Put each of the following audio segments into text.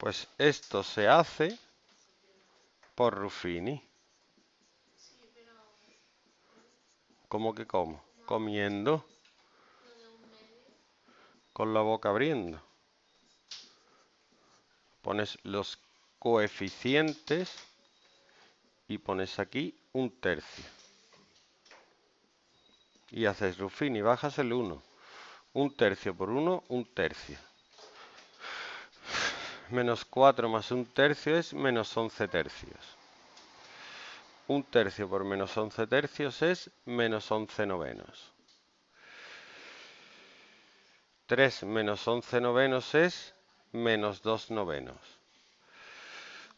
Pues esto se hace por Ruffini. ¿Cómo que como? Comiendo. Con la boca abriendo. Pones los coeficientes y pones aquí 1/3. Y haces Ruffini, bajas el 1. 1/3 por 1, 1/3. Menos 4 más 1/3 es menos 11 tercios. 1/3 por menos 11 tercios es menos 11 novenos. 3 menos 11 novenos es menos 2 novenos.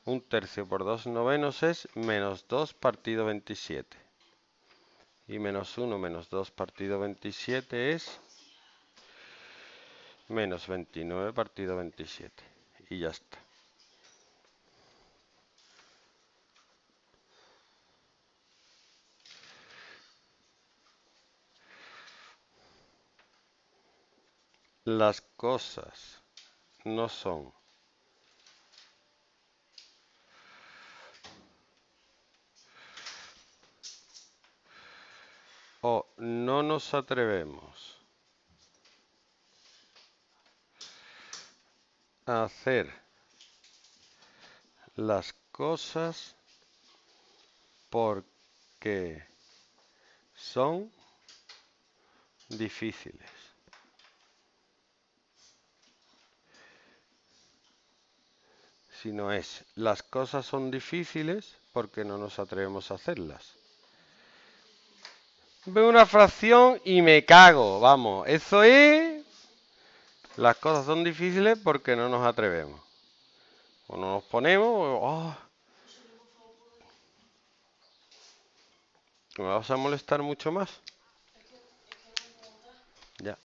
1/3 por 2 novenos es menos 2 partido 27. Y menos 1 menos 2 partido 27 es menos 29 partido 27. Y ya está. Las cosas no son o no nos atrevemos a hacer las cosas porque son difíciles. Si no es, las cosas son difíciles porque no nos atrevemos a hacerlas. Veo una fracción y me cago, vamos, eso es. Las cosas son difíciles porque no nos atrevemos. O no nos ponemos, oh. Me vas a molestar mucho más.